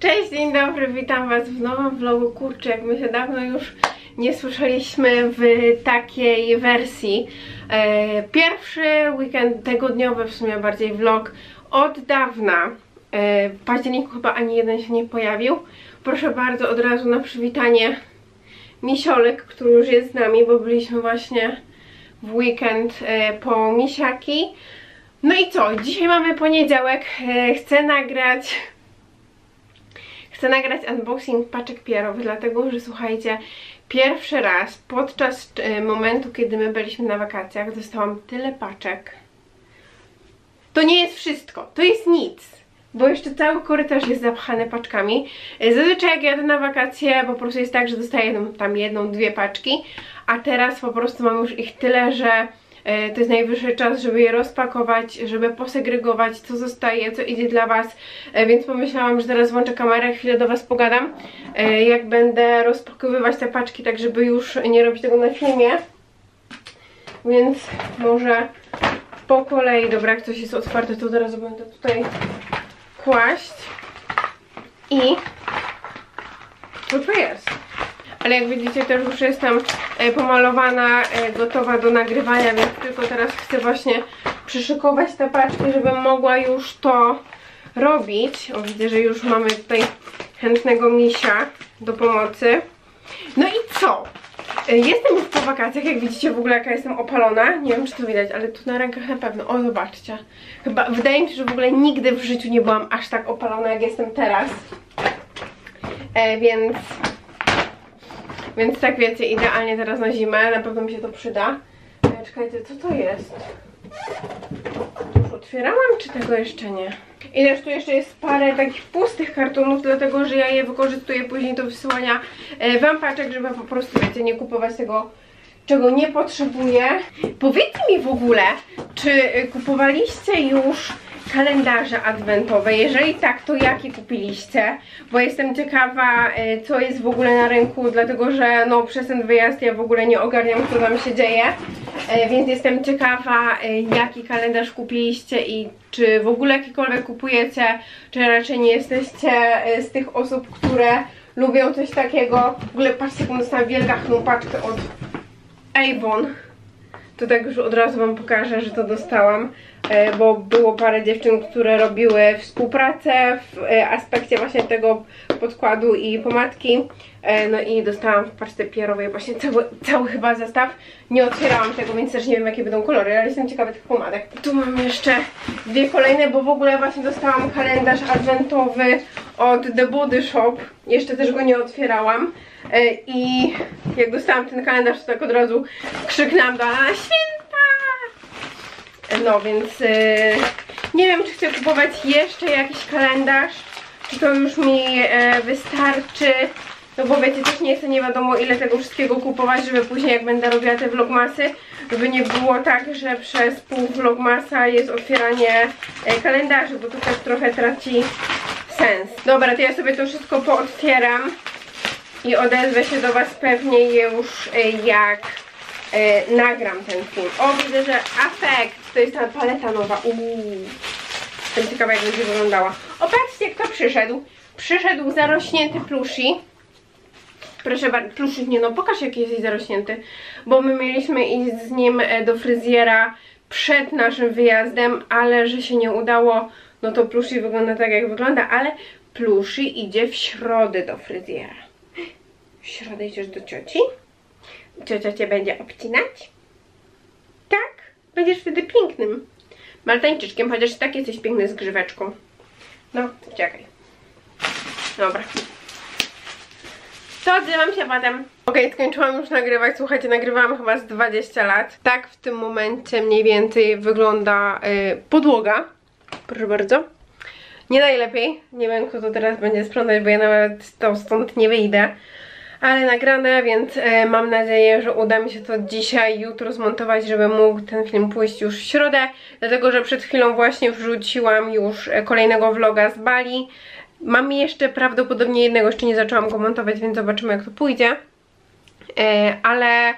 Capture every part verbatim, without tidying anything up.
Cześć, dzień dobry, witam was w nowym vlogu. Kurczę, jak my się dawno już nie słyszeliśmy w takiej wersji. Pierwszy weekend tygodniowy, w sumie bardziej vlog od dawna. W październiku chyba ani jeden się nie pojawił. Proszę bardzo od razu na przywitanie Misiolek, który już jest z nami, bo byliśmy właśnie w weekend po misiaki. No i co? Dzisiaj mamy poniedziałek. Chcę nagrać Chcę nagrać unboxing paczek P R owych, dlatego że słuchajcie, pierwszy raz podczas momentu, kiedy my byliśmy na wakacjach, dostałam tyle paczek. To nie jest wszystko, to jest nic, bo jeszcze cały korytarz jest zapchany paczkami. Zazwyczaj jak jadę na wakacje, po prostu jest tak, że dostaję tam jedną, dwie paczki, a teraz po prostu mam już ich tyle, że to jest najwyższy czas, żeby je rozpakować, żeby posegregować, co zostaje, co idzie dla was. Więc pomyślałam, że zaraz włączę kamerę, chwilę do was pogadam, jak będę rozpakowywać te paczki, tak żeby już nie robić tego na filmie. Więc może po kolei, dobra, jak coś jest otwarte, to zaraz będę tutaj kłaść. I co to jest? Ale jak widzicie, też już jestem pomalowana, gotowa do nagrywania, więc tylko teraz chcę właśnie przyszykować te paczki, żebym mogła już to robić. O, widzę, że już mamy tutaj chętnego misia do pomocy. No i co? Jestem już po wakacjach, jak widzicie w ogóle jaka jestem opalona. Nie wiem, czy to widać, ale tu na rękach na pewno. O, zobaczcie. Chyba, wydaje mi się, że w ogóle nigdy w życiu nie byłam aż tak opalona, jak jestem teraz. E, więc... Więc tak wiecie, idealnie teraz na zimę, na pewno mi się to przyda. Czekajcie, co to jest? To już otwierałam, czy tego jeszcze nie? I też tu jeszcze jest parę takich pustych kartonów, dlatego że ja je wykorzystuję później do wysyłania wam paczek, żeby po prostu, wiecie, nie kupować tego, czego nie potrzebuję. Powiedzcie mi w ogóle, czy kupowaliście już kalendarze adwentowe? Jeżeli tak, to jakie kupiliście? Bo jestem ciekawa, co jest w ogóle na rynku, dlatego że no, przez ten wyjazd ja w ogóle nie ogarniam, co tam się dzieje. Więc jestem ciekawa, jaki kalendarz kupiliście i czy w ogóle jakikolwiek kupujecie, czy raczej nie jesteście z tych osób, które lubią coś takiego. W ogóle patrzcie, jaką dostałam wielką paczkę od Avon. To tak już od razu wam pokażę, że to dostałam, bo było parę dziewczyn, które robiły współpracę w aspekcie właśnie tego podkładu i pomadki. No i dostałam w paczce P R owej właśnie cały, cały chyba zestaw. Nie otwierałam tego, więc też nie wiem, jakie będą kolory, ale jestem ciekawa tych pomadek. Tu mam jeszcze dwie kolejne, bo w ogóle właśnie dostałam kalendarz adwentowy od The Body Shop. Jeszcze też go nie otwierałam. I jak dostałam ten kalendarz, to tak od razu krzyknęłam do Alana: święta! No więc yy, nie wiem, czy chcę kupować jeszcze jakiś kalendarz, czy to już mi yy, wystarczy. No bo wiecie, też nie chcę nie wiadomo ile tego wszystkiego kupować, żeby później jak będę robiła te vlogmasy, żeby nie było tak, że przez pół vlogmasa jest otwieranie kalendarzy, bo to też trochę traci sens. Dobra, to ja sobie to wszystko pootwieram i odezwę się do was pewnie już jak e, nagram ten film. O, widzę, że afekt, to jest ta paleta nowa. Uuu, jestem ciekawa, jak będzie wyglądała. O, patrzcie, kto przyszedł. Przyszedł zarośnięty plushi. Proszę bardzo, pluszyk, nie no, pokaż, jaki jesteś zarośnięty. Bo my mieliśmy iść z nim do fryzjera przed naszym wyjazdem, ale że się nie udało, no to plushi wygląda tak, jak wygląda, ale plushi idzie w środę do fryzjera. W środę idziesz do cioci? Ciocia cię będzie obcinać? Tak? Będziesz wtedy pięknym Maltańczykiem, chociaż tak jesteś piękny z grzyweczką. No, czekaj. Dobra. To odzywam się potem. Okej, okay, skończyłam już nagrywać. Słuchajcie, nagrywałam chyba z dwadzieścia lat. Tak w tym momencie mniej więcej wygląda yy, podłoga. Proszę bardzo. Nie najlepiej. Nie wiem, kto to teraz będzie sprzątać, bo ja nawet to stąd nie wyjdę. Ale nagrane, więc e, mam nadzieję, że uda mi się to dzisiaj, jutro zmontować, żeby mógł ten film pójść już w środę. Dlatego, że przed chwilą właśnie wrzuciłam już kolejnego vloga z Bali. Mam jeszcze prawdopodobnie jednego, jeszcze nie zaczęłam go montować, więc zobaczymy, jak to pójdzie. E, ale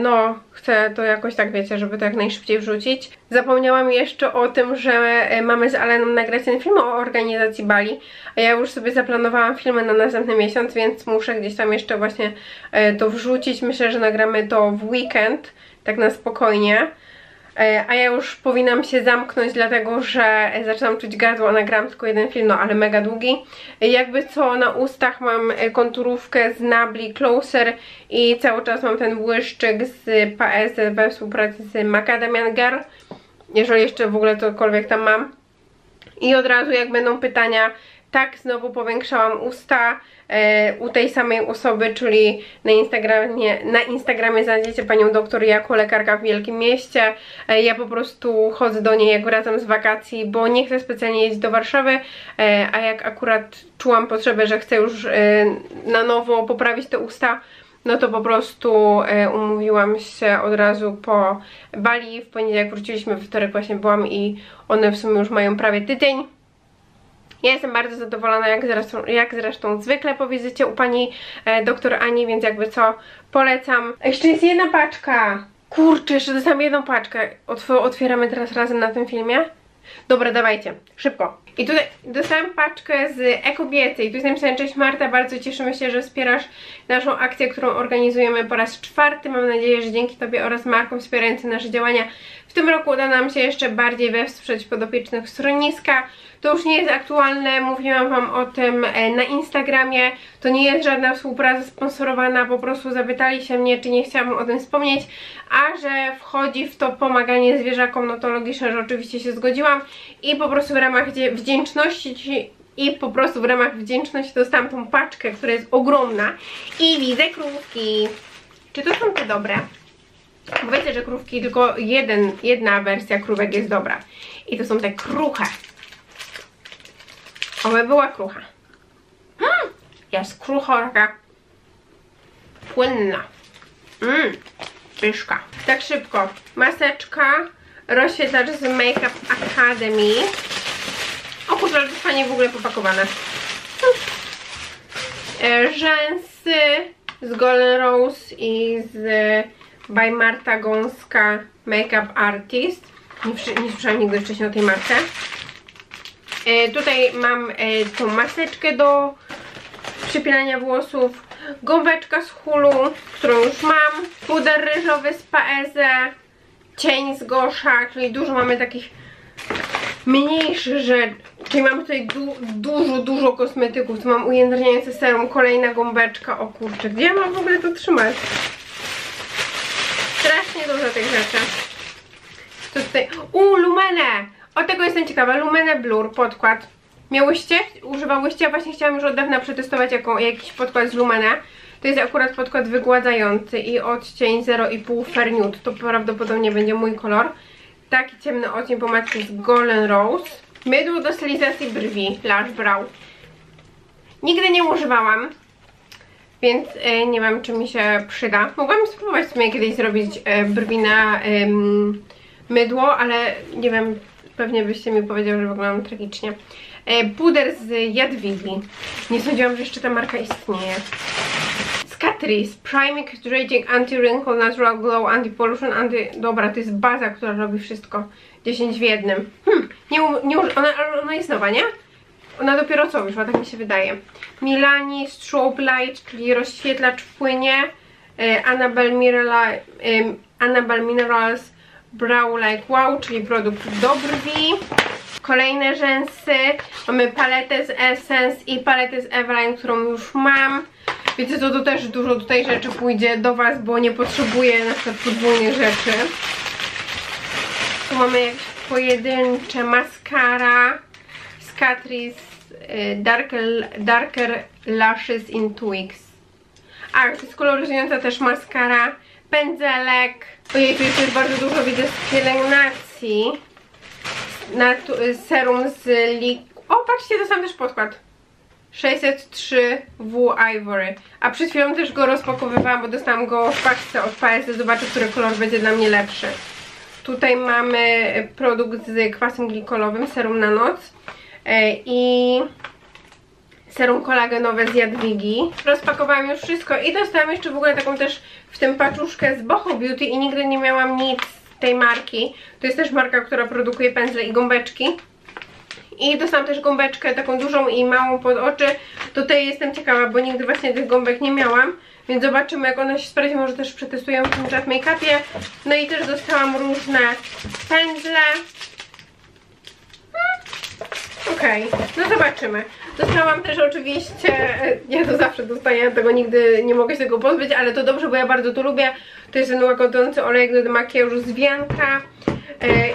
no chcę to jakoś tak, wiecie, żeby to jak najszybciej wrzucić. Zapomniałam jeszcze o tym, że mamy z Aleną nagrać ten film o organizacji Bali, a ja już sobie zaplanowałam filmy na następny miesiąc, więc muszę gdzieś tam jeszcze właśnie to wrzucić. Myślę, że nagramy to w weekend, tak na spokojnie. A ja już powinnam się zamknąć, dlatego że zaczynam czuć gardło, a nagrałam tylko jeden film, no ale mega długi. Jakby co, na ustach mam konturówkę z Nabli Closer i cały czas mam ten błyszczyk z Paese we współpracy z Macadamian Girl, jeżeli jeszcze w ogóle cokolwiek tam mam. I od razu jak będą pytania, tak, znowu powiększałam usta e, u tej samej osoby, czyli na Instagramie, na Instagramie znajdziecie panią doktor jako lekarka w Wielkim Mieście. E, ja po prostu chodzę do niej jak wracam z wakacji, bo nie chcę specjalnie jeździć do Warszawy, e, a jak akurat czułam potrzebę, że chcę już e, na nowo poprawić te usta, no to po prostu e, umówiłam się od razu po Bali. W poniedziałek wróciliśmy, we wtorek właśnie byłam i one w sumie już mają prawie tydzień. Ja jestem bardzo zadowolona, jak zresztą, jak zresztą zwykle po wizycie u pani e, doktor Ani, więc jakby co, polecam. Jeszcze jest jedna paczka. Kurczę, jeszcze dostałam jedną paczkę. Otw otwieramy teraz razem na tym filmie. Dobra, dawajcie, szybko. I tutaj dostałam paczkę z e-kobiecy i tu jest napisane: cześć Marta, bardzo cieszymy się, że wspierasz naszą akcję, którą organizujemy po raz czwarty. Mam nadzieję, że dzięki Tobie oraz markom wspierającym nasze działania w tym roku uda nam się jeszcze bardziej wesprzeć podopiecznych schroniska. To już nie jest aktualne, mówiłam Wam o tym na Instagramie, to nie jest żadna współpraca sponsorowana, po prostu zapytali się mnie, czy nie chciałam o tym wspomnieć, a że wchodzi w to pomaganie zwierzakom, no to logicznie, że oczywiście się zgodziłam i po prostu w ramach wdzięczności i po prostu w ramach wdzięczności dostałam tą paczkę, która jest ogromna i widzę krówki. Czy to są te dobre? Bo wiecie, że krówki, tylko jeden, jedna wersja krówek jest dobra i to są te kruche. Oby była krucha. Mm, jest kruchorka. Płynna. Mmm, pyszka. Tak szybko. Maseczka, rozświetlacz z Makeup Academy. O kurczę, to jest fajnie w ogóle popakowane. Mm. Rzęsy z Golden Rose i z By Marta Gąska Makeup Artist. Nie, nie słyszałam nigdy wcześniej o tej marce. Tutaj mam tą maseczkę do przypilania włosów, gąbeczka z Hulu, którą już mam, puder ryżowy z Paese, cień z Gosha, czyli dużo mamy takich mniejszych rzeczy, czyli mamy tutaj du dużo, dużo kosmetyków, tu mam ujędrniające serum, kolejna gąbeczka, o kurczę, gdzie ja mam w ogóle to trzymać? Strasznie dużo tych rzeczy. To tutaj, u, Lumene! O, tego jestem ciekawa, Lumene Blur, podkład. Miałyście? Używałyście? Ja właśnie chciałam już od dawna przetestować jako, jakiś podkład z Lumene. To jest akurat podkład wygładzający i odcień zero i pół Fair Nude. To prawdopodobnie będzie mój kolor. Taki ciemny odcień pomadki z Golden Rose. Mydło do stylizacji brwi, Lush Brow. Nigdy nie używałam, więc e, nie wiem, czy mi się przyda. Mogłam spróbować sobie kiedyś zrobić e, brwi na e, mydło, ale nie wiem... Pewnie byście mi powiedziały, że wyglądam tragicznie. E, puder z Jadwigi. Nie sądziłam, że jeszcze ta marka istnieje. Z Catrice. Priming, Hydrating, Anti-Wrinkle, Natural Glow, Anti-Pollution, Anti... Dobra, to jest baza, która robi wszystko. dziesięć w jednym. Hmm, nie, nie uży... ona, ona jest nowa, nie? Ona dopiero co wyszła, tak mi się wydaje. Milani, Strobe Light, czyli rozświetlacz w płynie. E, Annabelle Mirela, e, Annabelle Minerals, Brow Like Wow, czyli produkt do brwi. Kolejne rzęsy. Mamy paletę z Essence i paletę z Eveline, którą już mam. Wiecie co, to też dużo tutaj rzeczy pójdzie do Was, bo nie potrzebuję na przykład podwójnych rzeczy. Tu mamy jakieś pojedyncze mascara z Catrice Darker, Darker Lashes in Twigs. A, to jest koloryzująca też mascara. Pędzelek. Ojej, tu jest bardzo dużo, widzę, z pielęgnacji. Natu serum z Lik... O, patrzcie, to sam też podkład. sześćset trzy W Ivory. A przed chwilą też go rozpakowywałam, bo dostałam go w paczce od Paese. Zobaczę, który kolor będzie dla mnie lepszy. Tutaj mamy produkt z kwasem glikolowym, serum na noc. I serum kolagenowe z Jadwigi. Rozpakowałam już wszystko i dostałam jeszcze w ogóle taką też w tym paczuszkę z Boho Beauty i nigdy nie miałam nic z tej marki. To jest też marka, która produkuje pędzle i gąbeczki. I dostałam też gąbeczkę taką dużą i małą pod oczy. Tutaj jestem ciekawa, bo nigdy właśnie tych gąbek nie miałam. Więc zobaczymy, jak one się sprawdzi, może też przetestuję w tym Jad Make-upie. No i też dostałam różne pędzle. Okej, okay, no zobaczymy. Dostałam też oczywiście, ja to zawsze dostaję, tego nigdy nie mogę się tego pozbyć, ale to dobrze, bo ja bardzo to lubię. To jest ten łagodzący olejek do makijażu z Wianka.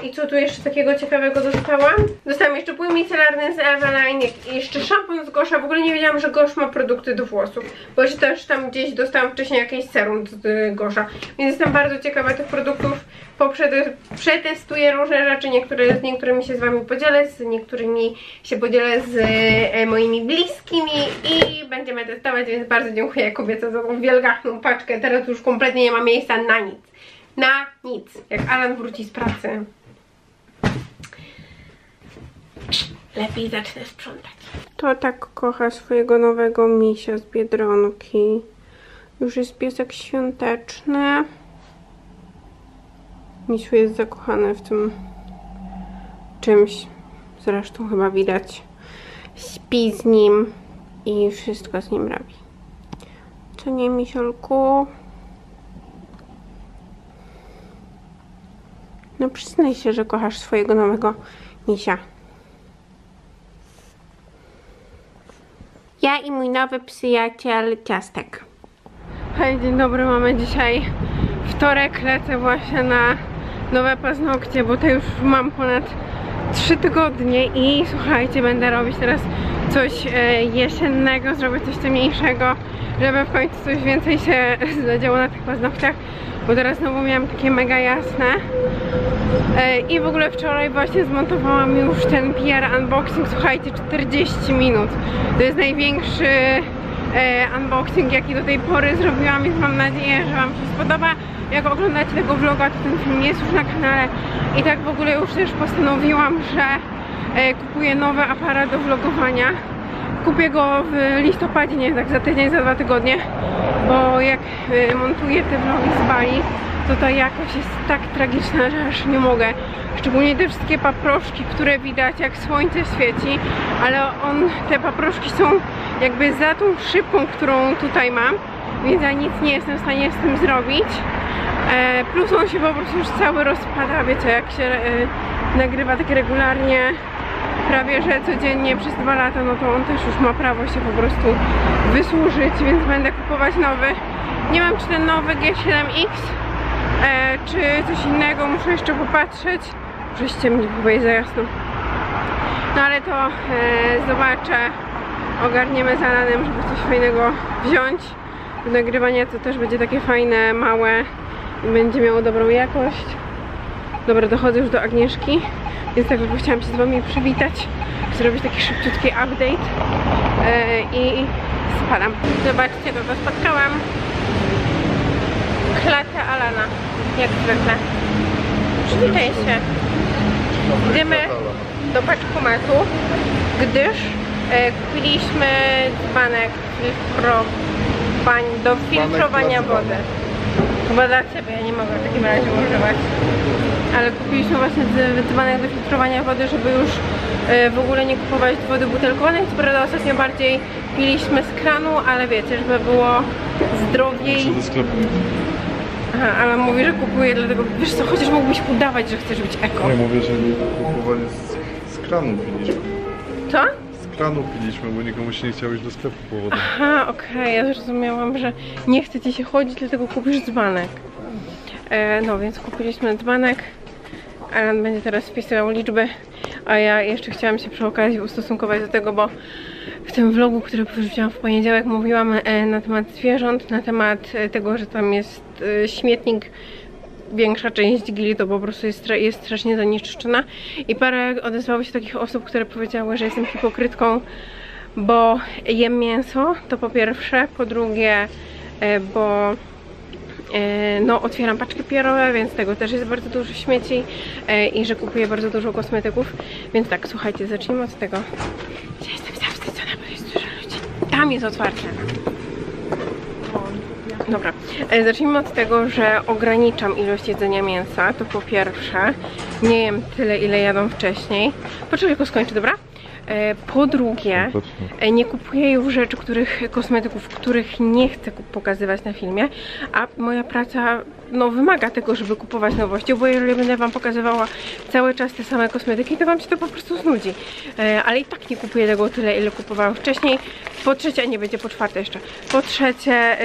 I co tu jeszcze takiego ciekawego dostałam? Dostałam jeszcze płyn micelarny z Eveline i jeszcze szampon z Gosha. W ogóle nie wiedziałam, że Gosh ma produkty do włosów, bo jeszcze też tam gdzieś dostałam wcześniej jakieś serum z Gosha. Więc jestem bardzo ciekawa tych produktów. Przetestuję różne rzeczy, niektóre, z niektórymi się z wami podzielę, z niektórymi się podzielę z moimi bliskimi i będziemy testować, więc bardzo dziękuję kobiece za tą wielgachną paczkę. Teraz już kompletnie nie ma miejsca na nic. Na nic, jak Alan wróci z pracy. Lepiej zacznę sprzątać. To tak kocha swojego nowego misia z Biedronki. Już jest piesek świąteczny. Misiu jest zakochany w tym czymś. Zresztą chyba widać. Śpi z nim i wszystko z nim robi. Co nie, misiolku? No przyznaj się, że kochasz swojego nowego misia. Ja i mój nowy przyjaciel Ciastek. Hej, dzień dobry, mamy dzisiaj wtorek, lecę właśnie na nowe paznokcie, bo to już mam ponad trzy tygodnie i słuchajcie, będę robić teraz coś jesiennego, zrobię coś ciemniejszego, żeby w końcu coś więcej się zadziało na tych paznokciach, bo teraz znowu miałam takie mega jasne. I w ogóle wczoraj właśnie zmontowałam już ten P R unboxing, słuchajcie, czterdzieści minut. To jest największy unboxing, jaki do tej pory zrobiłam, więc mam nadzieję, że wam się spodoba. Jak oglądacie tego vloga, to ten film jest już na kanale i tak w ogóle już też postanowiłam, że kupuję nowy aparat do vlogowania. Kupię go w listopadzie, nie tak za tydzień, za dwa tygodnie, bo jak montuję te vlogi z Bali, to ta jakość jest tak tragiczna, że aż nie mogę. Szczególnie te wszystkie paproszki, które widać, jak słońce świeci, ale on, te paproszki są jakby za tą szybką, którą tutaj mam, więc ja nic nie jestem w stanie z tym zrobić. E, plus on się po prostu już cały rozpada, wiecie, jak się e, nagrywa tak regularnie, prawie że codziennie przez dwa lata, no to on też już ma prawo się po prostu wysłużyć, więc będę kupować nowy. Nie wiem, czy ten nowy G siedem X, e, czy coś innego, muszę jeszcze popatrzeć. Muszę ściemnić, bo jest za jasno. No ale to e, zobaczę. Ogarniemy z Alanem, żeby coś fajnego wziąć. Do nagrywania to też będzie takie fajne, małe i będzie miało dobrą jakość. Dobra, dochodzę już do Agnieszki, więc tak tylko chciałam się z wami przywitać, zrobić taki szybciutki update yy, i spadam. Zobaczcie, kogo spotkałam. Klatę Alana, jak zwykle. Przywitaj się. Idziemy do paczkomatu, gdyż kupiliśmy dzbanek filtro... do filtrowania wody. Chyba dla ciebie, ja nie mogę w takim razie używać. Ale kupiliśmy właśnie dzbanek do filtrowania wody, żeby już w ogóle nie kupować wody butelkowanej. Co prawda ostatnio bardziej piliśmy z kranu, ale wiecie, żeby było zdrowiej. Aha, ale mówi, że kupuje, dlatego wiesz co, chociaż mógłbyś udawać, że chcesz być eko. Nie, mówię, że nie kupowali z, z kranu piliśmy. Co? Rano piliśmy, bo nikomu się nie chciało iść do sklepu po wodę. Aha, okej, okay. Ja zrozumiałam, że nie chce ci się chodzić, dlatego kupisz dzbanek. E, no więc kupiliśmy dzbanek. Alan będzie teraz spisywał liczby, a ja jeszcze chciałam się przy okazji ustosunkować do tego, bo w tym vlogu, który wrzuciłam w poniedziałek, mówiłam na temat zwierząt, na temat tego, że tam jest śmietnik. Większa część gili to po prostu jest, jest strasznie zanieczyszczona i parę odezwało się takich osób, które powiedziały, że jestem hipokrytką, bo jem mięso, to po pierwsze, po drugie, bo no otwieram paczki pierowe, więc tego też jest bardzo dużo śmieci i że kupuję bardzo dużo kosmetyków, więc tak, słuchajcie, zacznijmy od tego, że jestem zawstydzona, bo jest dużo ludzi Tam jest otwarte. Dobra, zacznijmy od tego, że ograniczam ilość jedzenia mięsa, to po pierwsze. Nie jem tyle, ile jadłam wcześniej. Poczekaj, tylko skończę, dobra? Po drugie, nie kupuję już rzeczy, których, kosmetyków, których nie chcę pokazywać na filmie, a moja praca no, wymaga tego, żeby kupować nowości, bo jeżeli będę wam pokazywała cały czas te same kosmetyki, to wam się to po prostu znudzi. Ale i tak nie kupuję tego tyle, ile kupowałam wcześniej. Po trzecie, a nie będzie po czwarte jeszcze. Po trzecie,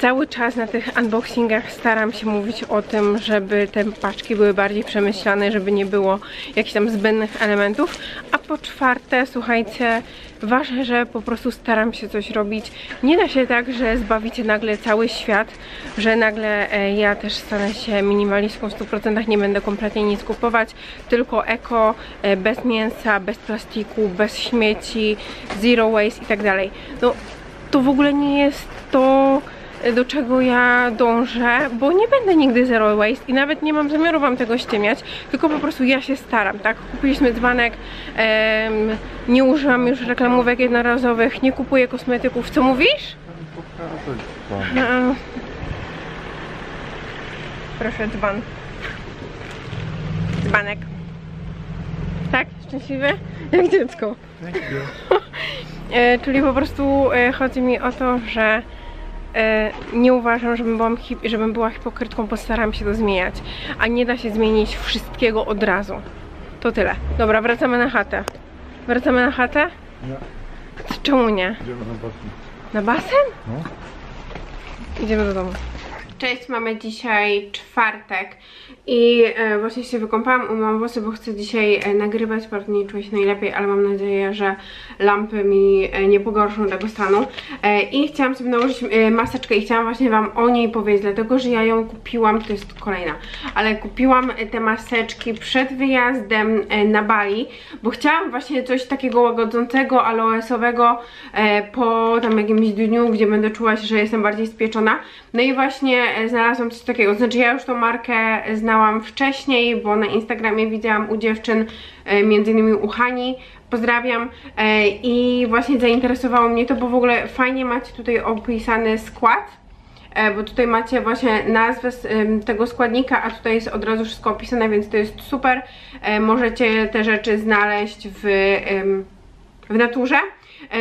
cały czas na tych unboxingach staram się mówić o tym, żeby te paczki były bardziej przemyślane, żeby nie było jakichś tam zbędnych elementów. A po czwarte, słuchajcie, ważne, że po prostu staram się coś robić. Nie da się tak, że zbawicie nagle cały świat, że nagle ja też stanę się minimalistką w stu procentach, nie będę kompletnie nic kupować, tylko eko, bez mięsa, bez plastiku, bez śmieci, zero waste i tak dalej. No to w ogóle nie jest to, do czego ja dążę, bo nie będę nigdy zero waste i nawet nie mam zamiaru wam tego ściemiać, tylko po prostu ja się staram, tak? Kupiliśmy dzbanek, em, nie używam już reklamówek jednorazowych, nie kupuję kosmetyków. Co mówisz? No. Proszę, dzban. Dzbanek. Tak? Szczęśliwy? Jak dziecko. e, czyli po prostu e, chodzi mi o to, że nie uważam, żebym była, żebym była hipokrytką, postaram się to zmieniać, a nie da się zmienić wszystkiego od razu. To tyle. Dobra, wracamy na chatę. Wracamy na chatę? Nie. Czemu nie? Idziemy na basen. Na basen? No. Idziemy do domu. Cześć, mamy dzisiaj czwartek i właśnie się wykąpałam, umyłam włosy, bo chcę dzisiaj nagrywać, bardzo nie czuję się najlepiej, ale mam nadzieję, że lampy mi nie pogorszą tego stanu. I chciałam sobie nałożyć maseczkę i chciałam właśnie wam o niej powiedzieć, dlatego że ja ją kupiłam, to jest kolejna, ale kupiłam te maseczki przed wyjazdem na Bali, bo chciałam właśnie coś takiego łagodzącego, aloesowego po tam jakimś dniu, gdzie będę czuła się, że jestem bardziej spieczona. No i właśnie znalazłam coś takiego, znaczy ja już tą markę znałam wcześniej, bo na Instagramie widziałam u dziewczyn, między innymi u Hani, pozdrawiam, i właśnie zainteresowało mnie to, bo w ogóle fajnie macie tutaj opisany skład, bo tutaj macie właśnie nazwę tego składnika, a tutaj jest od razu wszystko opisane, więc to jest super, możecie te rzeczy znaleźć w, w naturze.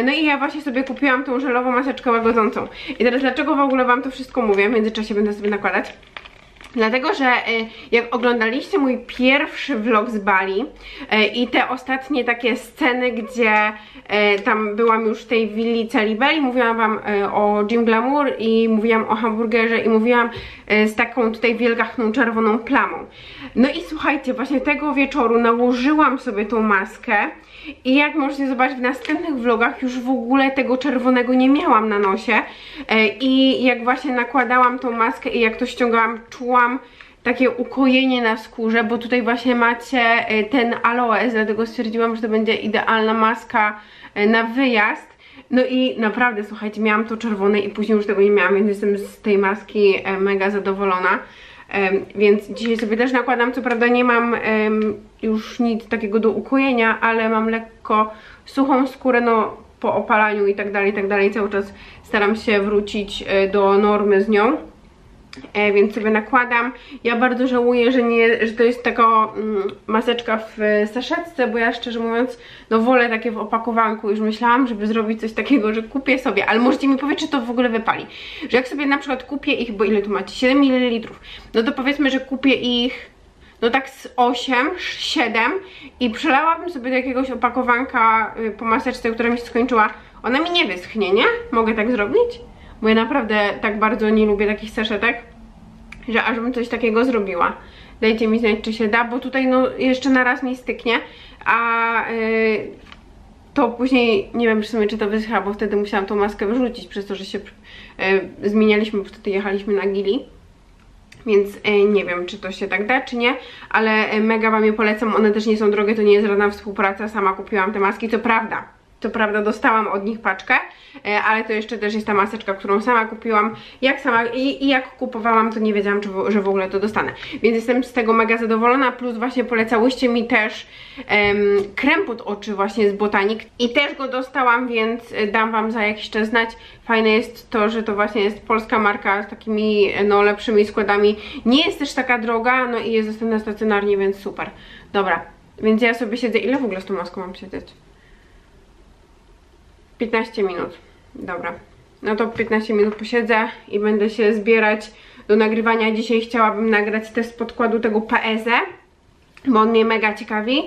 No i ja właśnie sobie kupiłam tą żelową maseczkę łagodzącą. I teraz dlaczego w ogóle wam to wszystko mówię? W międzyczasie będę sobie nakładać. Dlatego, że jak oglądaliście mój pierwszy vlog z Bali i te ostatnie takie sceny, gdzie tam byłam już w tej willi Calibeli, mówiłam wam o Gym Glamour i mówiłam o hamburgerze i mówiłam z taką tutaj wielgachną czerwoną plamą. No i słuchajcie, właśnie tego wieczoru nałożyłam sobie tą maskę i jak możecie zobaczyć w następnych vlogach, już w ogóle tego czerwonego nie miałam na nosie i jak właśnie nakładałam tą maskę i jak to ściągałam, czułam takie ukojenie na skórze, bo tutaj właśnie macie ten aloes, dlatego stwierdziłam, że to będzie idealna maska na wyjazd. No i naprawdę, słuchajcie, miałam to czerwone i później już tego nie miałam, więc jestem z tej maski mega zadowolona. Więc dzisiaj sobie też nakładam, co prawda nie mam już nic takiego do ukojenia, ale mam lekko suchą skórę, no po opalaniu i tak dalej, i tak dalej. Cały czas staram się wrócić do normy z nią. E, więc sobie nakładam. Ja bardzo żałuję, że, nie, że to jest taka mm, maseczka w saszetce, bo ja szczerze mówiąc, no wolę takie w opakowanku. Już myślałam, żeby zrobić coś takiego, że kupię sobie, ale możecie mi powiedzieć, czy to w ogóle wypali. Że jak sobie na przykład kupię ich, bo ile tu macie? siedem mililitrów. No to powiedzmy, że kupię ich no tak z osiem, siedem i przelałabym sobie do jakiegoś opakowanka y, po maseczce, która mi się skończyła. Ona mi nie wyschnie, nie? Mogę tak zrobić? Bo ja naprawdę tak bardzo nie lubię takich saszetek, że aż bym coś takiego zrobiła. Dajcie mi znać, czy się da, bo tutaj no jeszcze na raz mi styknie, a yy, to później nie wiem w sumie, czy to wyschła, bo wtedy musiałam tą maskę wyrzucić przez to, że się yy, zmienialiśmy, bo wtedy jechaliśmy na gili. Więc e, nie wiem, czy to się tak da, czy nie, ale mega wam je polecam, one też nie są drogie, to nie jest żadna współpraca, sama kupiłam te maski, co prawda. co prawda dostałam od nich paczkę, ale to jeszcze też jest ta maseczka, którą sama kupiłam. Jak sama i, i jak kupowałam, to nie wiedziałam, czy w, że w ogóle to dostanę. Więc jestem z tego mega zadowolona, plus właśnie polecałyście mi też em, krem pod oczy właśnie z Botanik. I też go dostałam, więc dam wam za jakiś czas znać. Fajne jest to, że to właśnie jest polska marka z takimi no lepszymi składami. Nie jest też taka droga, no i jest dostępna stacjonarnie, więc super. Dobra, więc ja sobie siedzę. Ile w ogóle z tą maską mam siedzieć? piętnaście minut, dobra, no to piętnaście minut posiedzę i będę się zbierać do nagrywania. Dzisiaj chciałabym nagrać test podkładu tego Paese, bo on mnie mega ciekawi,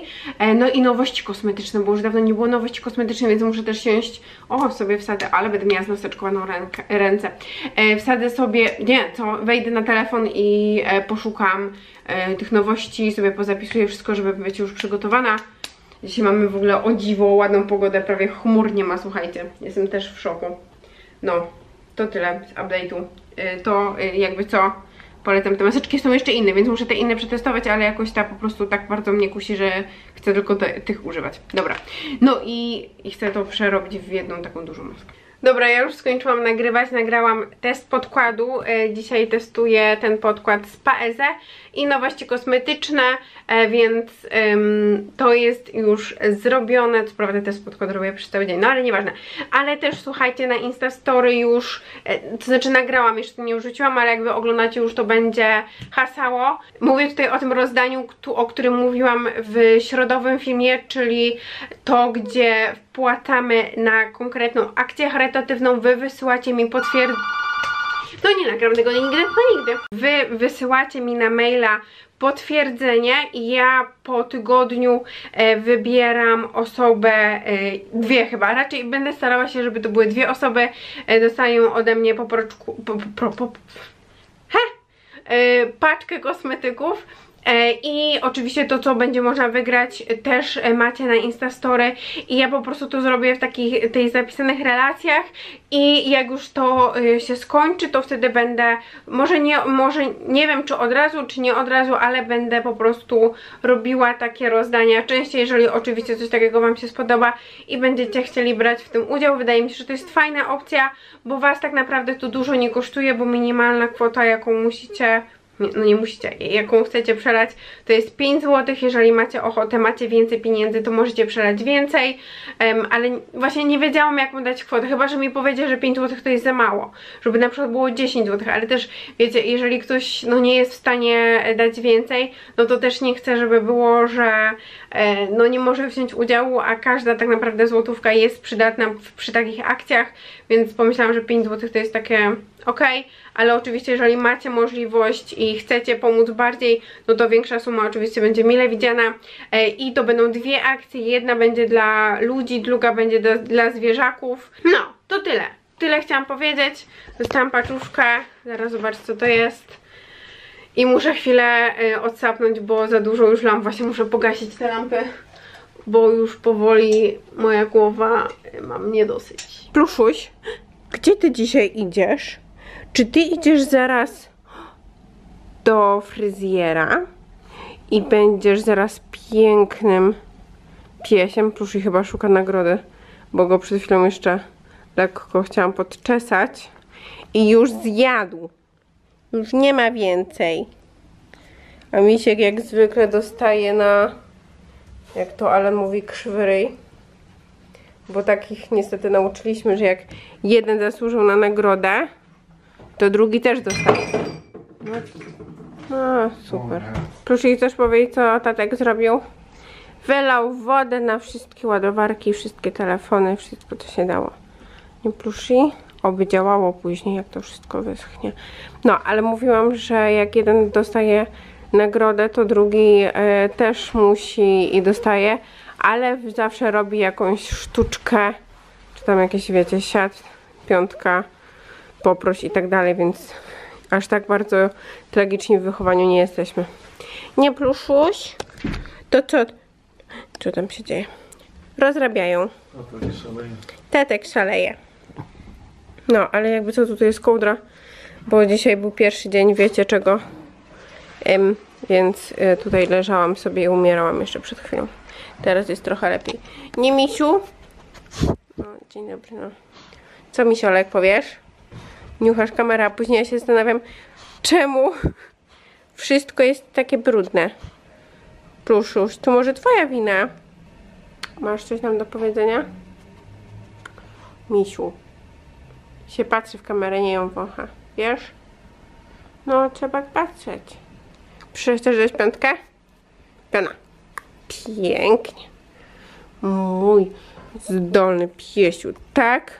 no i nowości kosmetyczne, bo już dawno nie było nowości kosmetycznej, więc muszę też siąść. O, sobie wsadzę, ale będę miała znoseczkowaną rękę, ręce. Wsadzę sobie, nie, co, wejdę na telefon i poszukam tych nowości, sobie pozapisuję wszystko, żeby być już przygotowana. Dzisiaj mamy w ogóle o dziwo ładną pogodę, prawie chmur nie ma, słuchajcie. Jestem też w szoku. No, to tyle z update'u. To jakby co, polecam. Te maseczki są jeszcze inne, więc muszę te inne przetestować, ale jakoś ta po prostu tak bardzo mnie kusi, że chcę tylko te, tych używać. Dobra, no i, i chcę to przerobić w jedną taką dużą maskę. Dobra, ja już skończyłam nagrywać, nagrałam test podkładu. Dzisiaj testuję ten podkład z Paese i nowości kosmetyczne, więc ym, to jest już zrobione. Co prawda test podkład robię przez cały dzień, no ale nieważne. Ale też słuchajcie, na Instastory już, to znaczy nagrałam, jeszcze nie wrzuciłam, ale jakby oglądacie już, to będzie hasało. Mówię tutaj o tym rozdaniu, o którym mówiłam w środowym filmie, czyli to, gdzie wpłacamy na konkretną akcję charytatywną, wy wysyłacie mi potwierdzenie. No nie nagram tego nigdy, no nigdy. Wy wysyłacie mi na maila potwierdzenie i ja po tygodniu e, wybieram osobę, e, dwie chyba, raczej będę starała się, żeby to były dwie osoby, e, dostają ode mnie po proczku, po, po, po, he, e, paczkę kosmetyków. I oczywiście to, co będzie można wygrać, też macie na Instastory i ja po prostu to zrobię w takich tych zapisanych relacjach i jak już to się skończy, to wtedy będę, może nie, może nie wiem, czy od razu, czy nie od razu, ale będę po prostu robiła takie rozdania częściej, jeżeli oczywiście coś takiego wam się spodoba i będziecie chcieli brać w tym udział. Wydaje mi się, że to jest fajna opcja, bo was tak naprawdę to dużo nie kosztuje, bo minimalna kwota, jaką musicie... No nie musicie, jaką chcecie przelać, to jest pięć złotych, jeżeli macie ochotę, macie więcej pieniędzy, to możecie przelać więcej, um, ale właśnie nie wiedziałam, jaką dać kwotę, chyba że mi powiedział, że pięć złotych to jest za mało, żeby na przykład było dziesięć złotych, ale też wiecie, jeżeli ktoś no, nie jest w stanie dać więcej, no to też nie chcę, żeby było, że e, no nie może wziąć udziału, a każda tak naprawdę złotówka jest przydatna w, przy takich akcjach, więc pomyślałam, że pięć złotych to jest takie ok, ale oczywiście jeżeli macie możliwość i chcecie pomóc bardziej, no to większa suma oczywiście będzie mile widziana i to będą dwie akcje, jedna będzie dla ludzi, druga będzie do, dla zwierzaków. No, to tyle. Tyle chciałam powiedzieć. Dostałam paczuszkę, zaraz zobaczę, co to jest. I muszę chwilę odsapnąć, bo za dużo już lamp, właśnie muszę pogasić te lampy, bo już powoli moja głowa, mam niedosyć. Pluszuś, gdzie ty dzisiaj idziesz? Czy ty idziesz zaraz do fryzjera i będziesz zaraz pięknym piesiem? Pluszuś chyba szuka nagrody, bo go przed chwilą jeszcze lekko chciałam podczesać i już zjadł. Już nie ma więcej. A misiek jak zwykle dostaje na, jak to Alan mówi, krzywy ryj. Bo takich niestety nauczyliśmy, że jak jeden zasłużył na nagrodę, to drugi też dostaje. No, super. Proszę jej też powiedzieć, co tatek zrobił. Wylał wodę na wszystkie ładowarki, wszystkie telefony, wszystko co się dało. Nie plusi? Oby działało później, jak to wszystko wyschnie. No, ale mówiłam, że jak jeden dostaje nagrodę, to drugi y, też musi i dostaje, ale zawsze robi jakąś sztuczkę, czy tam jakieś, wiecie, siat, piątka, poproś i tak dalej, więc aż tak bardzo tragiczni w wychowaniu nie jesteśmy. Nie, pluszuś? To co? Co tam się dzieje? Rozrabiają. Tetek szaleje. No, ale jakby co, tutaj jest kołdra, bo dzisiaj był pierwszy dzień, wiecie czego. Ym, więc y, tutaj leżałam sobie i umierałam jeszcze przed chwilą. Teraz jest trochę lepiej. Nie, misiu? Dzień dobry, no. Co, Misiolek, powiesz? Niuchasz kamera, a później ja się zastanawiam, czemu wszystko jest takie brudne. Pluszusz, to może twoja wina? Masz coś nam do powiedzenia? Misiu. Się patrzy w kamerę, nie ją wącha. Wiesz? No, trzeba patrzeć. Przecież też dać piątkę? Piona. Pięknie. Mój zdolny piesiu, tak?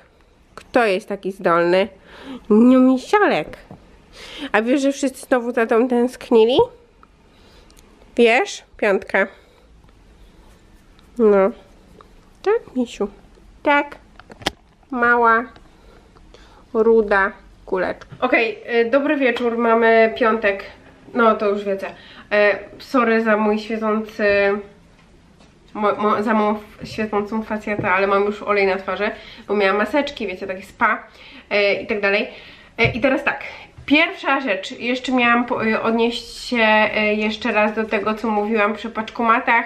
Kto jest taki zdolny? No, Misiolek. A wiesz, że wszyscy znowu za tą tęsknili? Wiesz? Piątka. No. Tak, Misiu? Tak. Mała. Ruda. Kuleczka. Okej, okay, dobry wieczór. Mamy piątek. No, to już wiecie. E, sorry za mój świecący... Mo, mo, za moją świecącą facjatę, ale mam już olej na twarzy, bo miałam maseczki, wiecie, takie spa e, i tak dalej. E, I teraz tak. Pierwsza rzecz, jeszcze miałam odnieść się jeszcze raz do tego, co mówiłam przy paczkomatach,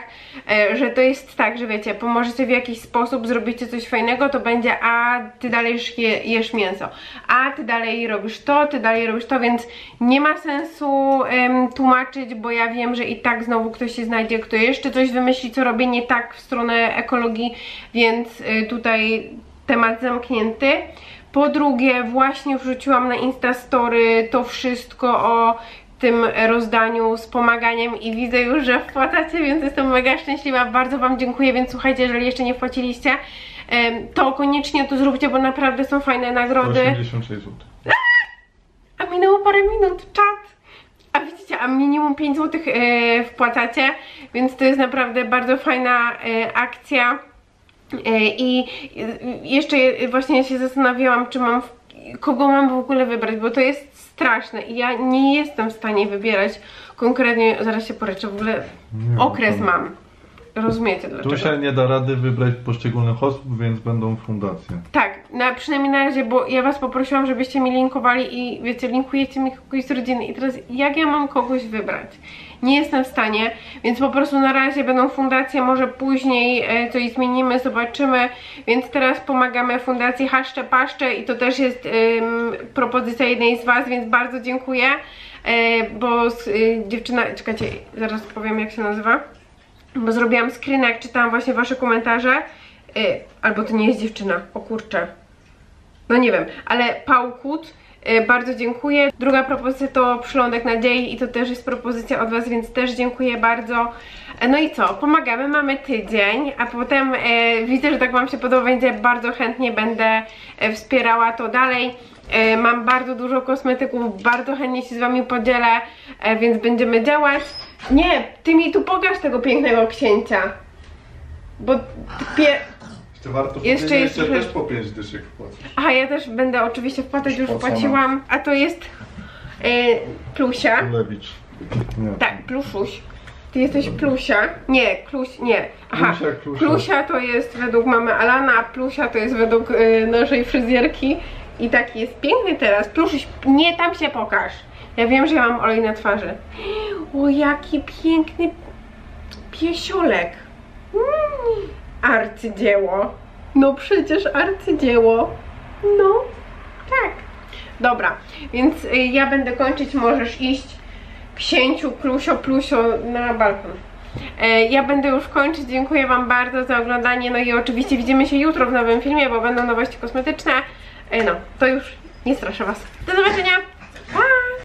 że to jest tak, że wiecie, pomożecie w jakiś sposób, zrobicie coś fajnego, to będzie, a ty dalej jesz mięso, a ty dalej robisz to, ty dalej robisz to, więc nie ma sensu um, tłumaczyć, bo ja wiem, że i tak znowu ktoś się znajdzie, kto jeszcze coś wymyśli, co robię nie tak w stronę ekologii, więc y, tutaj temat zamknięty. Po drugie, właśnie wrzuciłam na Instastory to wszystko o tym rozdaniu z pomaganiem i widzę już, że wpłacacie, więc jestem mega szczęśliwa, bardzo wam dziękuję, więc słuchajcie, jeżeli jeszcze nie wpłaciliście, to koniecznie to zróbcie, bo naprawdę są fajne nagrody. osiemdziesiąt sześć złotych. A minęło parę minut, czat! A widzicie, a minimum pięć złotych wpłacacie, więc to jest naprawdę bardzo fajna akcja. I jeszcze właśnie się zastanawiałam, czy mam, kogo mam w ogóle wybrać, bo to jest straszne i ja nie jestem w stanie wybierać konkretnie, zaraz się poryczę, w ogóle nie, okres to... mam, rozumiecie dlaczego? Tu się nie da rady wybrać poszczególnych osób, więc będą fundacje. Tak, na, przynajmniej na razie, bo ja was poprosiłam, żebyście mi linkowali i wiecie, linkujecie mi kogoś z rodziny i teraz jak ja mam kogoś wybrać? Nie jestem w stanie, więc po prostu na razie będą fundacje, może później coś zmienimy, zobaczymy, więc teraz pomagamy fundacji Haszcze Paszcze i to też jest um, propozycja jednej z was, więc bardzo dziękuję, e, bo z, y, dziewczyna, czekajcie, zaraz powiem jak się nazywa, bo zrobiłam screena, jak czytałam właśnie wasze komentarze, e, albo to nie jest dziewczyna, o kurczę, no nie wiem, ale Pałkut. Bardzo dziękuję. Druga propozycja to Przylądek Nadziei i to też jest propozycja od was, więc też dziękuję bardzo. No i co? Pomagamy, mamy tydzień, a potem e, widzę, że tak wam się podoba, będzie bardzo chętnie będę wspierała to dalej. E, mam bardzo dużo kosmetyków, bardzo chętnie się z wami podzielę, e, więc będziemy działać. Nie, ty mi tu pokaż tego pięknego księcia, bo... Jeszcze warto jeszcze, jest jeszcze też po pięć dyszek wpłacić. Aha, ja też będę oczywiście wpłacać, już wpłaciłam. A to jest yy, Plusia. Plewicz. Nie. Tak, Pluszuś. Ty jesteś Plusia. Nie, Kluś, nie. Aha, Plusia, Klusia. Plusia to jest według mamy Alana, a Plusia to jest według yy, naszej fryzjerki. I taki jest piękny teraz. Pluszuś, nie, tam się pokaż. Ja wiem, że ja mam olej na twarzy. O, jaki piękny piesiolek. Mm. Arcydzieło. No przecież arcydzieło. No, tak. Dobra, więc y, ja będę kończyć, możesz iść, księciu, plusio, plusio, na balkon. Y, ja będę już kończyć, dziękuję wam bardzo za oglądanie, no i oczywiście widzimy się jutro w nowym filmie, bo będą nowości kosmetyczne. Y, no, to już nie straszę was. Do zobaczenia!